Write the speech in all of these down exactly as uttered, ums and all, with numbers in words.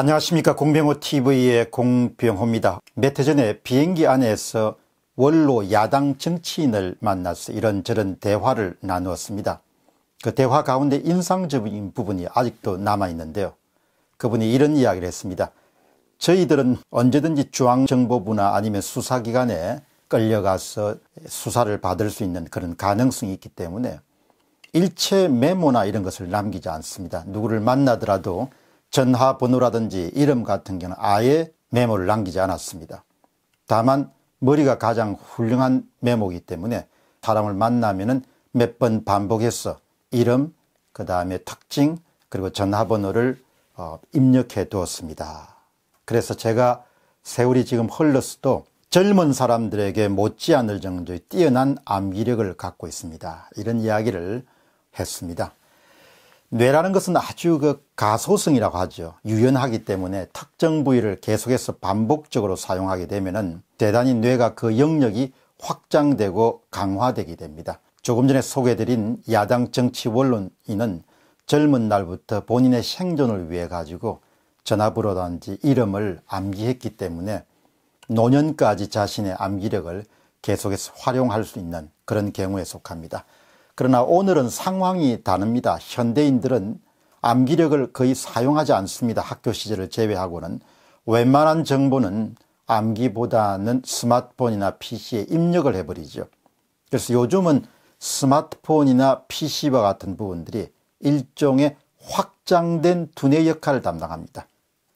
안녕하십니까, 공병호티비의 공병호입니다. 몇 해 전에 비행기 안에서 원로 야당 정치인을 만나서 이런저런 대화를 나누었습니다. 그 대화 가운데 인상적인 부분이 아직도 남아있는데요. 그분이 이런 이야기를 했습니다. 저희들은 언제든지 중앙정보부나 아니면 수사기관에 끌려가서 수사를 받을 수 있는 그런 가능성이 있기 때문에 일체 메모나 이런 것을 남기지 않습니다. 누구를 만나더라도 전화번호라든지 이름 같은 경우는 아예 메모를 남기지 않았습니다. 다만 머리가 가장 훌륭한 메모이기 때문에 사람을 만나면 몇 번 반복해서 이름, 그 다음에 특징, 그리고 전화번호를 어, 입력해 두었습니다. 그래서 제가 세월이 지금 흘렀어도 젊은 사람들에게 못지않을 정도의 뛰어난 암기력을 갖고 있습니다. 이런 이야기를 했습니다. 뇌라는 것은 아주 그 가소성이라고 하죠. 유연하기 때문에 특정 부위를 계속해서 반복적으로 사용하게 되면은 대단히 뇌가 그 영역이 확장되고 강화되게 됩니다. 조금 전에 소개해드린 야당 정치 원론인은 젊은 날부터 본인의 생존을 위해 가지고 전화번호라든지 이름을 암기했기 때문에 노년까지 자신의 암기력을 계속해서 활용할 수 있는 그런 경우에 속합니다. 그러나 오늘은 상황이 다릅니다. 현대인들은 암기력을 거의 사용하지 않습니다. 학교 시절을 제외하고는 웬만한 정보는 암기보다는 스마트폰이나 피씨에 입력을 해버리죠. 그래서 요즘은 스마트폰이나 피씨와 같은 부분들이 일종의 확장된 두뇌 역할을 담당합니다.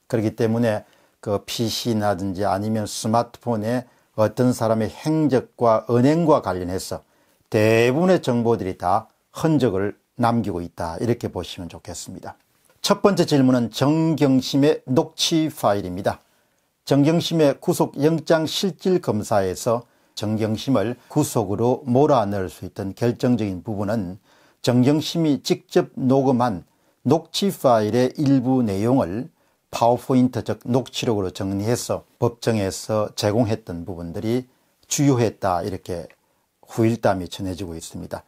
그렇기 때문에 그 피씨라든지 아니면 스마트폰에 어떤 사람의 행적과 언행과 관련해서 대부분의 정보들이 다 흔적을 남기고 있다, 이렇게 보시면 좋겠습니다. 첫 번째 질문은 정경심의 녹취 파일입니다. 정경심의 구속영장실질검사에서 정경심을 구속으로 몰아넣을 수 있던 결정적인 부분은 정경심이 직접 녹음한 녹취 파일의 일부 내용을 파워포인트 즉 녹취록으로 정리해서 법정에서 제공했던 부분들이 주요했다, 이렇게 후일담이 전해지고 있습니다.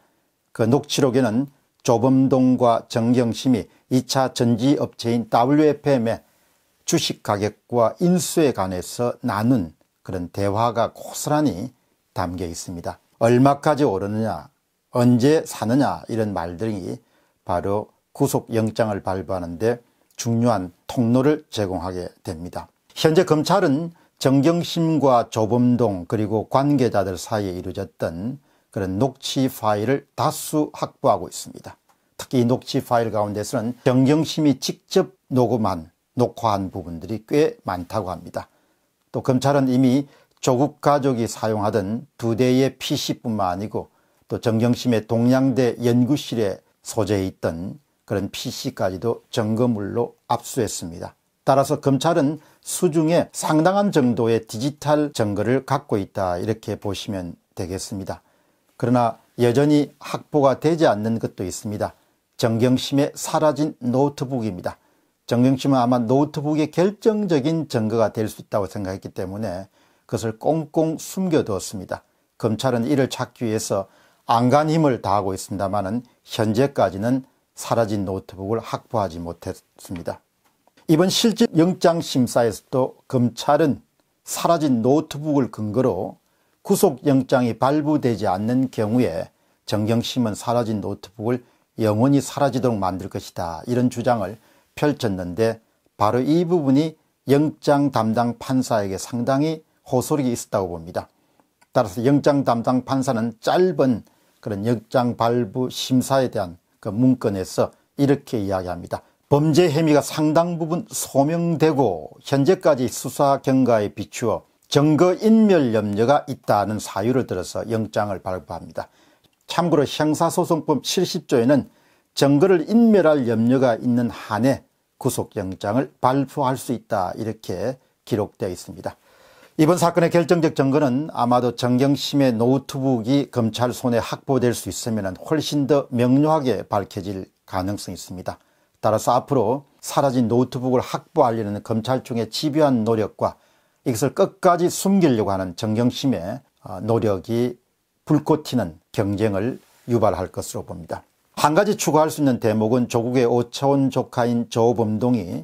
그 녹취록에는 조범동과 정경심이 이 차 전지업체인 더블유에프엠의 주식가격과 인수에 관해서 나눈 그런 대화가 고스란히 담겨 있습니다. 얼마까지 오르느냐, 언제 사느냐, 이런 말들이 바로 구속영장을 발부하는데 중요한 통로를 제공하게 됩니다. 현재 검찰은 정경심과 조범동 그리고 관계자들 사이에 이루어졌던 그런 녹취 파일을 다수 확보하고 있습니다. 특히 이 녹취 파일 가운데서는 정경심이 직접 녹음한, 녹화한 부분들이 꽤 많다고 합니다. 또 검찰은 이미 조국 가족이 사용하던 두 대의 피씨뿐만 아니고 또 정경심의 동양대 연구실에 소재해 있던 그런 피씨까지도 점거물로 압수했습니다. 따라서 검찰은 수중에 상당한 정도의 디지털 증거를 갖고 있다, 이렇게 보시면 되겠습니다. 그러나 여전히 확보가 되지 않는 것도 있습니다. 정경심의 사라진 노트북입니다. 정경심은 아마 노트북의 결정적인 증거가 될 수 있다고 생각했기 때문에 그것을 꽁꽁 숨겨두었습니다. 검찰은 이를 찾기 위해서 안간 힘을 다하고 있습니다만은 현재까지는 사라진 노트북을 확보하지 못했습니다. 이번 실질영장심사에서도 검찰은 사라진 노트북을 근거로 구속영장이 발부되지 않는 경우에 정경심은 사라진 노트북을 영원히 사라지도록 만들 것이다, 이런 주장을 펼쳤는데 바로 이 부분이 영장 담당 판사에게 상당히 호소력이 있었다고 봅니다. 따라서 영장 담당 판사는 짧은 그런 영장 발부 심사에 대한 그 문건에서 이렇게 이야기합니다. 범죄 혐의가 상당 부분 소명되고 현재까지 수사 경과에 비추어 증거인멸 염려가 있다는 사유를 들어서 영장을 발부합니다. 참고로 형사소송법 칠십 조에는 증거를 인멸할 염려가 있는 한에 구속영장을 발부할 수 있다, 이렇게 기록되어 있습니다. 이번 사건의 결정적 증거는 아마도 정경심의 노트북이 검찰 손에 확보될 수 있으면 훨씬 더 명료하게 밝혀질 가능성이 있습니다. 따라서 앞으로 사라진 노트북을 확보하려는 검찰총의 집요한 노력과 이것을 끝까지 숨기려고 하는 정경심의 노력이 불꽃 튀는 경쟁을 유발할 것으로 봅니다. 한 가지 추가할 수 있는 대목은 조국의 오차원 조카인 조범동이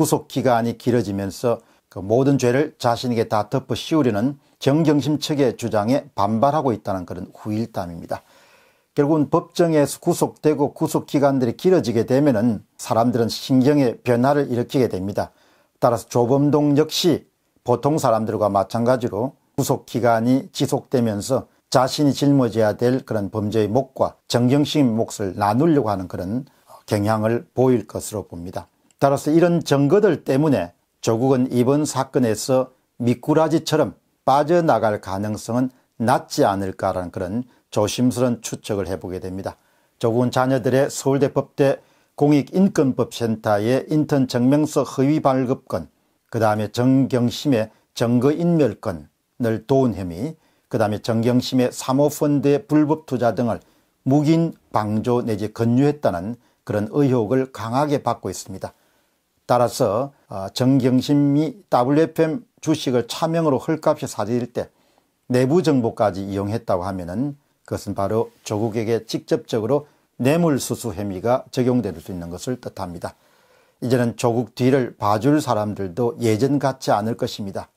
구속기간이 길어지면서 그 모든 죄를 자신에게 다 덮어씌우려는 정경심 측의 주장에 반발하고 있다는 그런 후일담입니다. 결국은 법정에서 구속되고 구속기간들이 길어지게 되면은 사람들은 신경의 변화를 일으키게 됩니다. 따라서 조범동 역시 보통 사람들과 마찬가지로 구속기간이 지속되면서 자신이 짊어져야 될 그런 범죄의 몫과 정경심 몫을 나누려고 하는 그런 경향을 보일 것으로 봅니다. 따라서 이런 증거들 때문에 조국은 이번 사건에서 미꾸라지처럼 빠져나갈 가능성은 낮지 않을까라는 그런 조심스러운 추측을 해보게 됩니다. 조국은 자녀들의 서울대 법대 공익인권법센터의 인턴 증명서 허위 발급 건, 그 다음에 정경심의 증거인멸 건을 도운 혐의, 그 다음에 정경심의 사모펀드의 불법 투자 등을 묵인 방조 내지 권유했다는 그런 의혹을 강하게 받고 있습니다. 따라서 정경심이 더블유에프엠 주식을 차명으로 헐값에 사들일 때 내부 정보까지 이용했다고 하면은 그것은 바로 조국에게 직접적으로 뇌물수수 혐의가 적용될 수 있는 것을 뜻합니다. 이제는 조국 뒤를 봐줄 사람들도 예전 같지 않을 것입니다.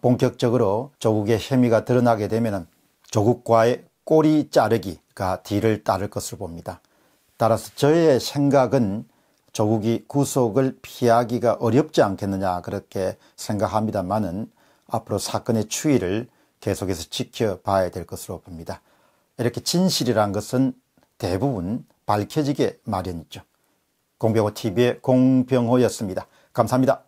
본격적으로 조국의 혐의가 드러나게 되면 조국과의 꼬리 자르기가 뒤를 따를 것을 봅니다. 따라서 저의 생각은 조국이 구속을 피하기가 어렵지 않겠느냐 그렇게 생각합니다만은 앞으로 사건의 추이를 계속해서 지켜봐야 될 것으로 봅니다. 이렇게 진실이란 것은 대부분 밝혀지게 마련이죠. 공병호 티비의 공병호였습니다. 감사합니다.